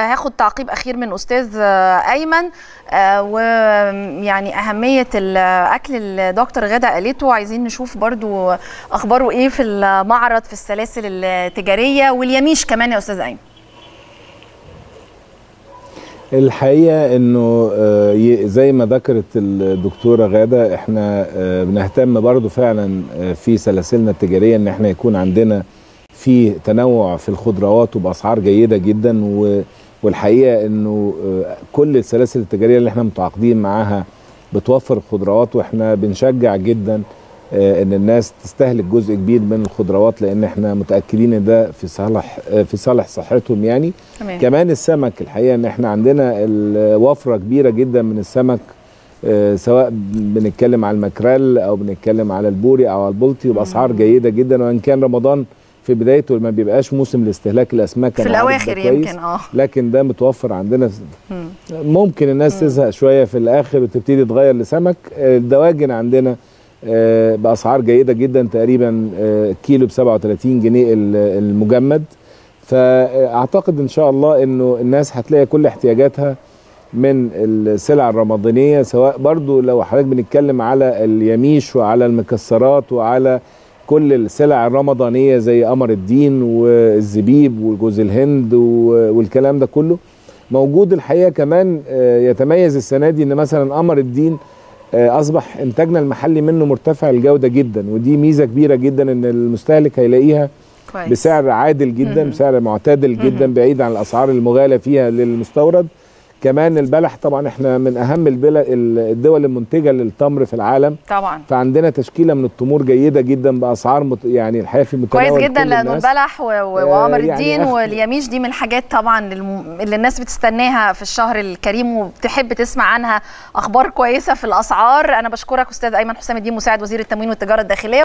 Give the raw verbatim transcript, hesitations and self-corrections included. هاخد تعقيب اخير من استاذ ايمن ويعني اهميه الاكل اللي دكتور غاده قالته، عايزين نشوف برضو اخباره ايه في المعرض في السلاسل التجاريه واليميش كمان يا استاذ ايمن. الحقيقه انه زي ما ذكرت الدكتوره غاده احنا بنهتم برضو فعلا في سلاسلنا التجاريه ان احنا يكون عندنا في تنوع في الخضروات وباسعار جيده جدا، و والحقيقه انه كل السلاسل التجاريه اللي احنا متعاقدين معاها بتوفر الخضروات، واحنا بنشجع جدا ان الناس تستهلك جزء كبير من الخضروات لان احنا متاكدين ان ده في صالح في صالح صحتهم يعني. أمين. كمان السمك، الحقيقه ان احنا عندنا وفره كبيره جدا من السمك سواء بنتكلم على المكريل او بنتكلم على البوري او على البلطي باسعار جيده جدا، وان كان رمضان في بدايته ما بيبقاش موسم لاستهلاك الاسماك في الاواخر يمكن اه لكن ده متوفر عندنا. ممكن الناس تزهق شويه في الاخر وتبتدي تغير لسمك. الدواجن عندنا باسعار جيده جدا، تقريبا كيلو ب سبعة وتلاتين جنيه المجمد، فاعتقد ان شاء الله انه الناس هتلاقي كل احتياجاتها من السلع الرمضانيه، سواء برضو لو حضرتك بنتكلم على اليميش وعلى المكسرات وعلى كل السلع الرمضانيه زي قمر الدين والزبيب وجوز الهند والكلام ده كله موجود. الحقيقه كمان يتميز السنه دي ان مثلا قمر الدين اصبح انتاجنا المحلي منه مرتفع الجوده جدا، ودي ميزه كبيره جدا ان المستهلك هيلاقيها كويس. بسعر عادل جدا، مم. بسعر معتدل جدا، مم. بعيد عن الاسعار المغالى فيها للمستورد. كمان البلح طبعا احنا من اهم الدول المنتجه للتمر في العالم طبعا، فعندنا تشكيله من التمور جيده جدا باسعار مت... يعني الحقيقه في متناول كويس جدا، لانه البلح وقمر الدين يعني أخ... واليميش دي من الحاجات طبعا اللي الناس بتستناها في الشهر الكريم وبتحب تسمع عنها اخبار كويسه في الاسعار. انا بشكرك استاذ ايمن حسام الدين مساعد وزير التموين والتجاره الداخليه.